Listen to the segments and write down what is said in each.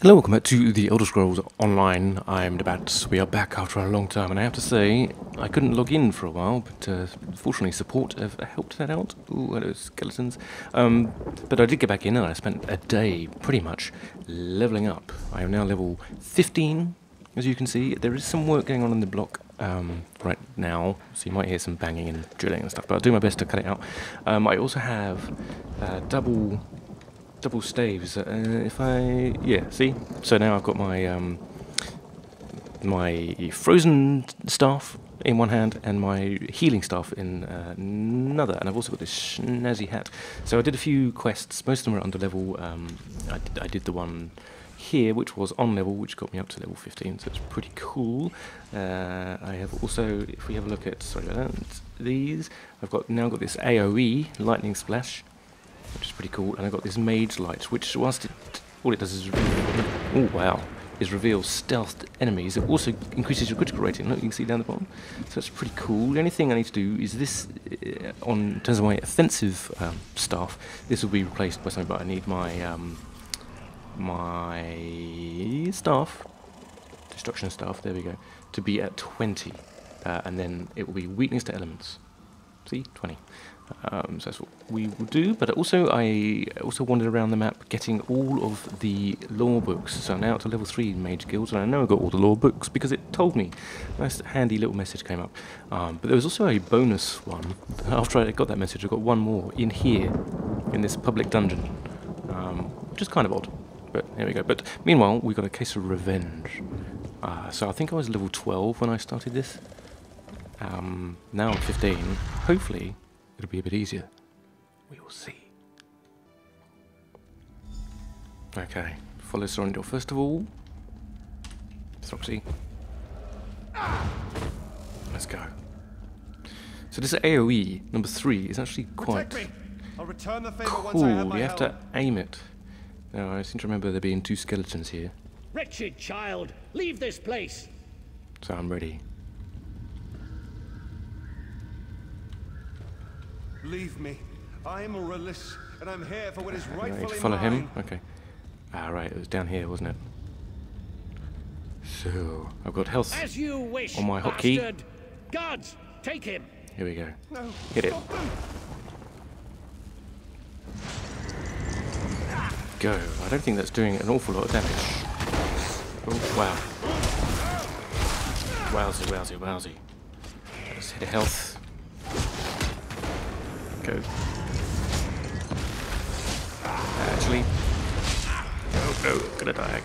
Hello, welcome back to The Elder Scrolls Online. I am deBatz. We are back after a long time, and I have to say, I couldn't log in for a while, but fortunately support have helped that out. Ooh, hello skeletons. But I did get back in, and I spent a day pretty much leveling up. I am now level 15, as you can see. There is some work going on in the block right now, so you might hear some banging and drilling and stuff, but I'll do my best to cut it out. I also have double staves. See, so now I've got my my frozen staff in one hand and my healing staff in another, and I've also got this snazzy hat. So I did a few quests. Most of them were under level. I did the one here, which was on level, which got me up to level 15, so it's pretty cool. I have also, if we have a look at, sorry about that, these, I've got now got this AOE lightning splash, which is pretty cool, and I got this Mage Light, which whilst all it does is reveal stealthed enemies. It also increases your critical rating. Look, you can see down the bottom, so that's pretty cool. The only thing I need to do is this, in terms of my offensive staff, this will be replaced by something, but I need my my staff, destruction staff, there we go, to be at 20, and then it will be weakness to elements. See, 20. So that's what we will do. But also, I wandered around the map getting all of the lore books. So I'm now up to level 3 in Mage Guilds, and I know I got all the lore books because it told me. Nice handy little message came up. But there was also a bonus one. After I got that message, I got one more in here, in this public dungeon, which is kind of odd. But there we go. But meanwhile, we got a case of revenge. So I think I was level 12 when I started this. Now I'm 15. Hopefully it'll be a bit easier. We will see. Okay, follow Sorendil first of all. Throxy. Let's go. So this AOE number 3 is actually quite cool. You have to aim it. Now I seem to remember there being 2 skeletons here. Wretched child, leave this place. So I'm ready. Leave me. I'm a Relis, and I'm here for what is rightfully mine. Follow him. Okay. All right. It was down here, wasn't it? So I've got health as you wish, on my hotkey. Guards, take him. Here we go. No, hit it. Go. I don't think that's doing an awful lot of damage. Oh wow. Wowsy, wowsy, wowsy. Let's hit a health. Actually, no, gonna die.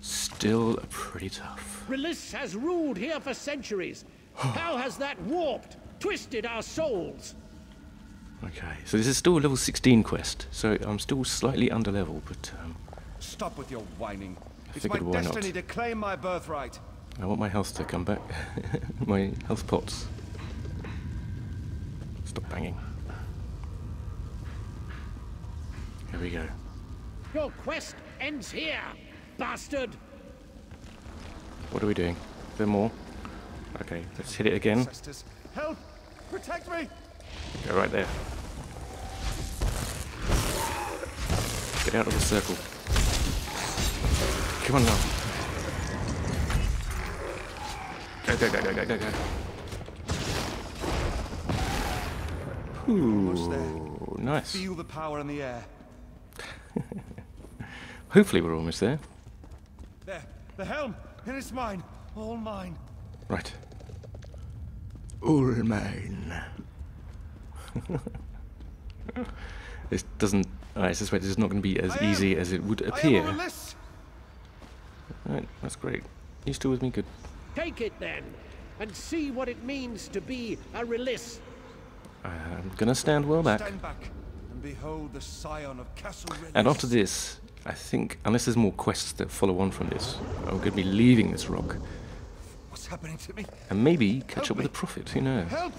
Still pretty tough. Relis has ruled here for centuries. How has that warped, twisted our souls? Okay, so this is still a level 16 quest, so I'm still slightly under level, but stop with your whining. It's my destiny to claim my birthright. I want my health to come back. My health pots. Stop banging. Here we go. Your quest ends here, bastard. What are we doing? Is there more? Okay, let's hit it again. Help! Protect me! Go right there. Get out of the circle. Come on now. Go. Ooh, nice. Feel the power in the air. Hopefully we're almost there. There, the helm, it is mine, all mine. Right. All mine. This doesn't, I suspect it's not going to be as easy as it would appear. Right, that's great. You still with me? Good. Take it then, and see what it means to be a Relis. I'm gonna stand well back. Stand back and behold the scion of Castle Relis. And after this, I think, unless there's more quests that follow on from this, I'm gonna be leaving this rock. What's happening to me? And maybe catch up with the prophet. Who knows? Help!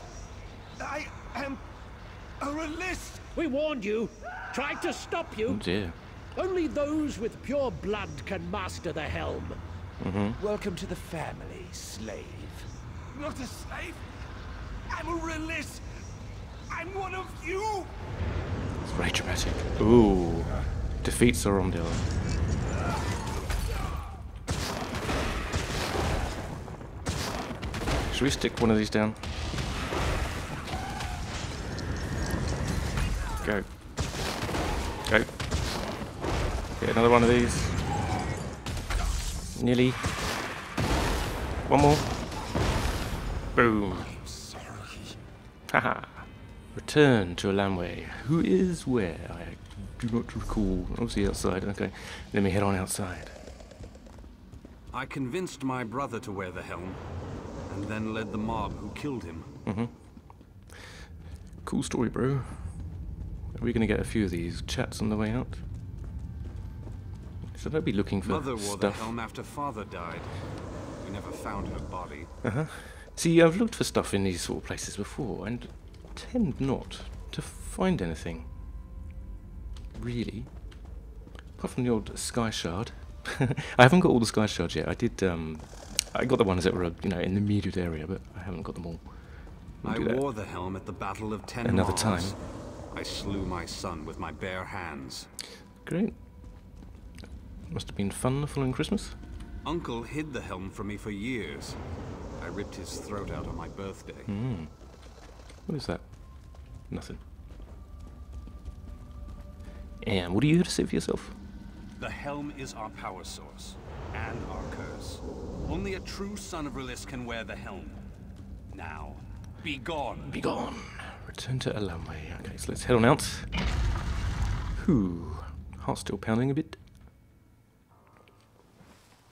I am a Relis. We warned you. Tried to stop you. Oh dear. Only those with pure blood can master the helm. Mm-hmm. Welcome to the family, slave. Not a slave. I'm a Relis. I'm one of you. Very dramatic. Ooh. Defeats the Romdilla. Should we stick one of these down? Go. Go. Get another one of these. Nearly. One more. Boom. I'm sorry. Haha. Return to Alamwe. Who is where? I do not recall. Obviously outside. Okay. Let me head on outside. I convinced my brother to wear the helm, and then led the mob who killed him. Mm-hmm. Cool story, bro. Are we going to get a few of these chats on the way out? Should I be looking for stuff? Mother wore the helm after father died. We never found her body. Uh-huh. See, I've looked for stuff in these sort of places before, and tend not to find anything. Really. Apart from the old sky shard. I haven't got all the sky shards yet. I did, I got the ones that were, you know, in the immediate area, but I haven't got them all. I wore the helm at the Battle of 10 Another time. I slew my son with my bare hands. Great. Must have been fun the following Christmas. Uncle hid the helm from me for years. I ripped his throat out on my birthday. Mm. What is that? Nothing. And what are you here to say for yourself? The helm is our power source. And our curse. Only a true son of Relis can wear the helm. Now, be gone. Be gone. Return to Alamwe. Okay, so let's head on out. Whew. Heart's still pounding a bit.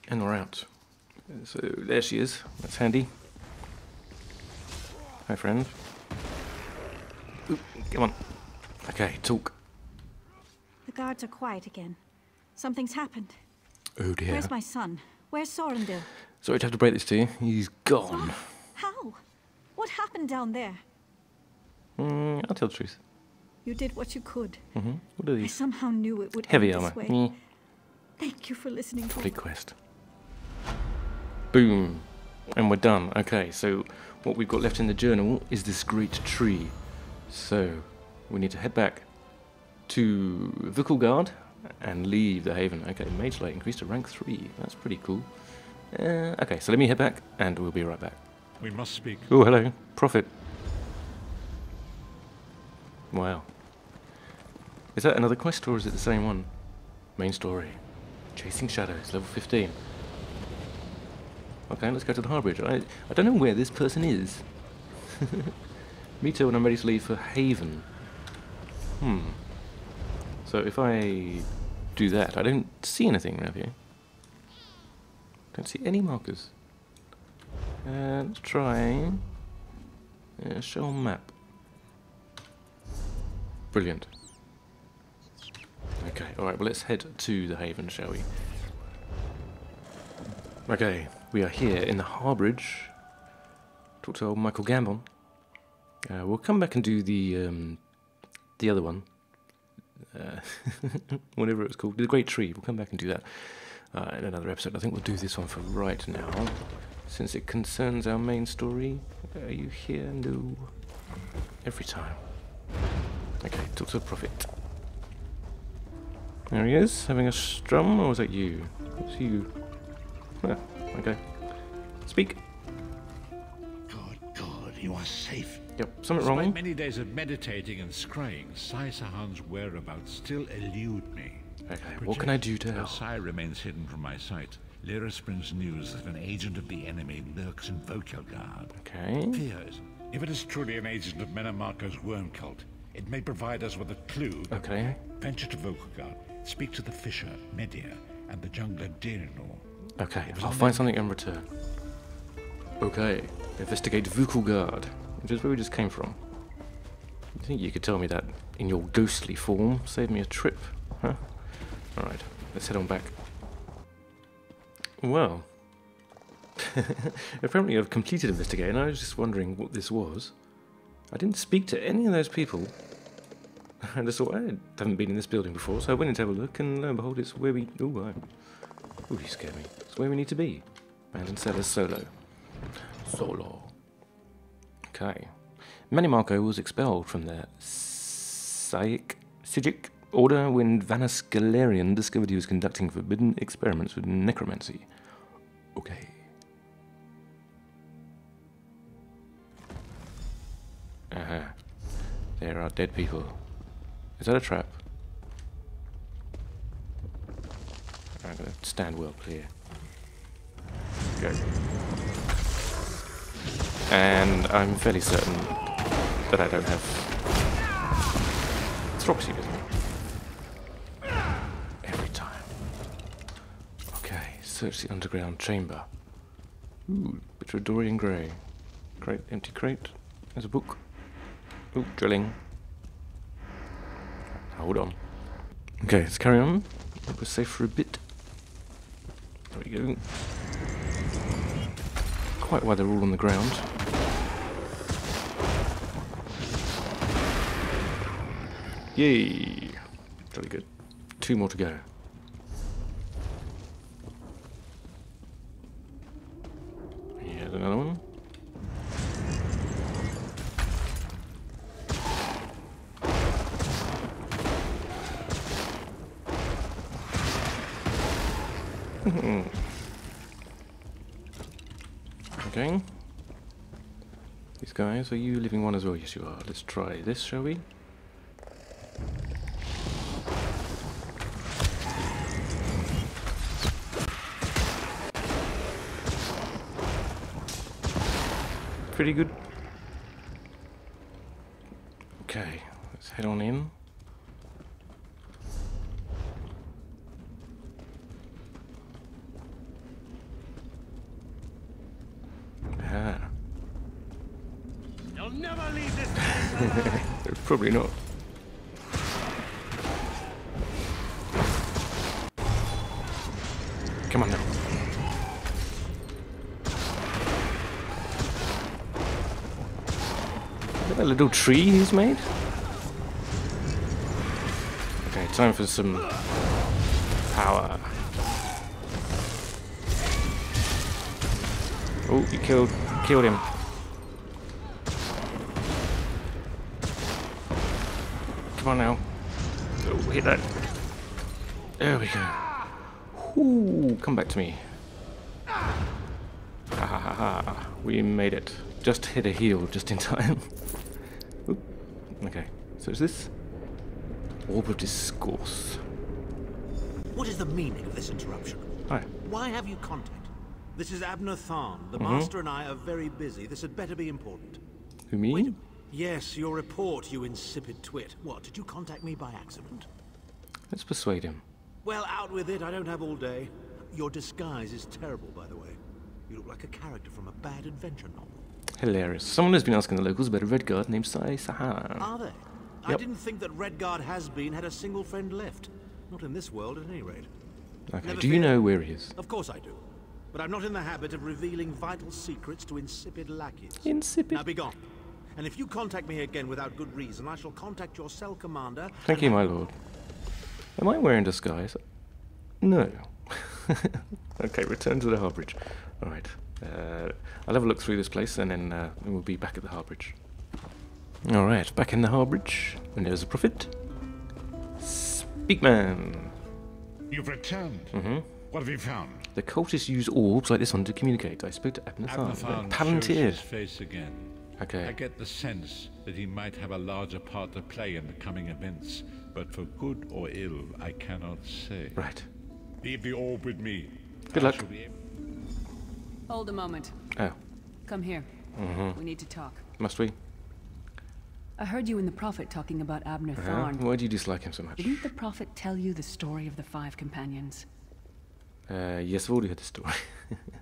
And we're out. So there she is. That's handy. Hi, friend. Oop, come on. Okay, talk. The guards are quiet again. Something's happened. Oh dear. Where's my son? Where's Sorendil? Sorry to have to break this to you. He's gone. What? How? What happened down there? I'll tell the truth. You did what you could. Mm-hmm. What are these? I somehow knew it would heavy armor. This way. Mm. Thank you for listening. Complete quest. Boom, and we're done. Okay, so what we've got left in the journal is this great tree. So we need to head back to Vicklgard and leave the Haven. Okay, Mage Light increased to rank 3. That's pretty cool. Okay, so let me head back, and we'll be right back. We must speak. Oh, hello, Prophet. Wow. Is that another quest, or is it the same one? Main story. Chasing Shadows, level 15. Okay, let's go to the Harbridge. I don't know where this person is. Me too, when I'm ready to leave for Haven. Hmm. So if I do that, I don't see anything around here. Don't see any markers. Let's try... show on map. Brilliant. Okay, alright, well let's head to the Haven, shall we? Okay, we are here in the Harbridge. Talk to old Michael Gambon. We'll come back and do the other one. Whatever it's called, The Great Tree. We'll come back and do that in another episode. I think we'll do this one for right now, since it concerns our main story. Are you here? No. Every time. Okay, talk to the Prophet. There he is, having a strum, or was that you? It's you. Ah, okay. Speak. Good, good, you are safe. Yep, something wrong. Despite many days of meditating and scrying, Sai Sahan's whereabouts still elude me. Okay, what can I do to help? Sai remains hidden from my sight. Lyra brings news that an agent of the enemy lurks in Vuhlkelgard. Okay. Fears. If it is truly an agent of Manimarco's worm cult, it may provide us with a clue. Okay. Venture to Vuhlkelgard, speak to the fisher, Medea, and the jungler Dhirinor. Okay, I'll find something in return. Okay, investigate Vuhlkelgard, which is where we just came from. I think you could tell me that in your ghostly form. Save me a trip, huh? Alright, let's head on back. Well, apparently I've completed investigating. I was just wondering what this was. I didn't speak to any of those people. I just thought, I haven't been in this building before, so I went in to have a look, and lo and behold, it's where we... Ooh, you scared me. It's where we need to be. Abandoned Cellars Solo. Solo. Okay. Manimarco was expelled from the Psijic Psijic Order when Vanus Galerion discovered he was conducting forbidden experiments with necromancy. Okay. Uh-huh. There are dead people. Is that a trap? I'm gonna stand well clear. Go. And I'm fairly certain that I don't have... It's Roxy with me. Every time. Okay, search the underground chamber. Ooh, bit of Dorian Gray. Crate, empty crate. There's a book. Ooh, drilling. Hold on. Okay, let's carry on. We're safe for a bit. There we go. Quite why they're all on the ground. Yay! Jolly good. Two more to go. Here's another one. Okay. These guys, are you living one as well? Yes, you are. Let's try this, shall we? Pretty good. Okay, let's head on in. Probably not. Come on now. Look at that little tree he's made. Okay, time for some power. Oh, you killed him. Come on now. Oh, hit that. There we go. Ooh, come back to me. Ha ha ha ha. We made it. Just hit a heal just in time. Ooh. Okay, so is this? Orb of Discourse. What is the meaning of this interruption? Hi. Why have you contact? This is Abnur Tharn. The master and I are very busy. This had better be important. Who, me? Wait. Yes, your report, you insipid twit. What, did you contact me by accident? Let's persuade him. Well, out with it. I don't have all day. Your disguise is terrible, by the way. You look like a character from a bad adventure novel. Hilarious. Someone has been asking the locals about a Redguard named Sai Sahan. Are they? Yep. I didn't think that Redguard had a single friend left. Not in this world, at any rate. Okay, never do you know where he is? Of course I do. But I'm not in the habit of revealing vital secrets to insipid lackeys. Insipid? Now be gone. And if you contact me again without good reason, I shall contact your cell commander. Thank you, my lord. Am I wearing disguise? No. Okay, return to the Harbridge. All right. I'll have a look through this place, and then we'll be back at the Harbridge. All right, back in the Harbridge, and there's a prophet. Speak, man. You've returned. Mm-hmm. What have you found? The cultists use orbs like this one to communicate. I spoke to Abnathan. Palantir. Shows his face again. Okay. I get the sense that he might have a larger part to play in the coming events, but for good or ill, I cannot say. Right. Leave the orb with me. Good luck. Hold a moment. Oh. Come here. Mm-hmm. We need to talk. Must we? I heard you and the Prophet talking about Abnur Tharn. Why do you dislike him so much? Didn't the Prophet tell you the story of the Five Companions? Yes, I've already heard the story.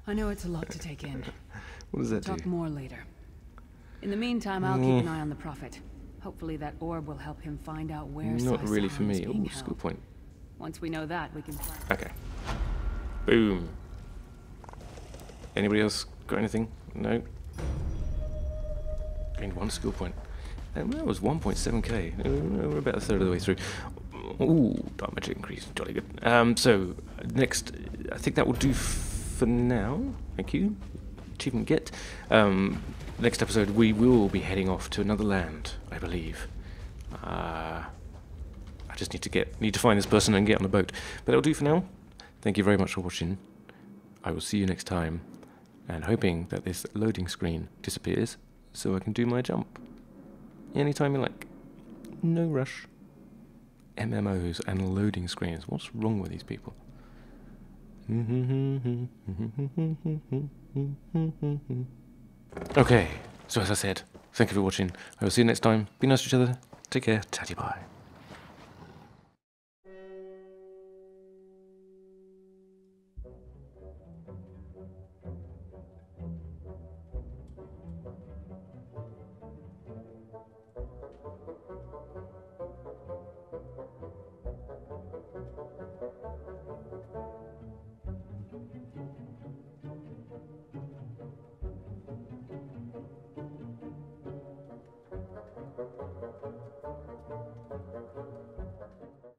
I know it's a lot to take in. What does that do? Talk more later. In the meantime, I'll keep an eye on the Prophet. Hopefully that orb will help him find out where... Not really for me. Oh, that's a good point. Once we know that, we can... Okay. Boom. Anybody else got anything? No? Gained one skill point. And that was 1.7k. We're about a third of the way through. Ooh, damage increase. Jolly good. So, next... I think that will do for now. Thank you. Achievement get. Next episode we will be heading off to another land, I believe. Just need to find this person and get on a boat. But that'll do for now. Thank you very much for watching. I will see you next time, and hoping that this loading screen disappears so I can do my jump. Anytime you like. No rush. MMOs and loading screens. What's wrong with these people? Okay, so as I said, thank you for watching. I will see you next time. Be nice to each other. Take care. Tatty bye.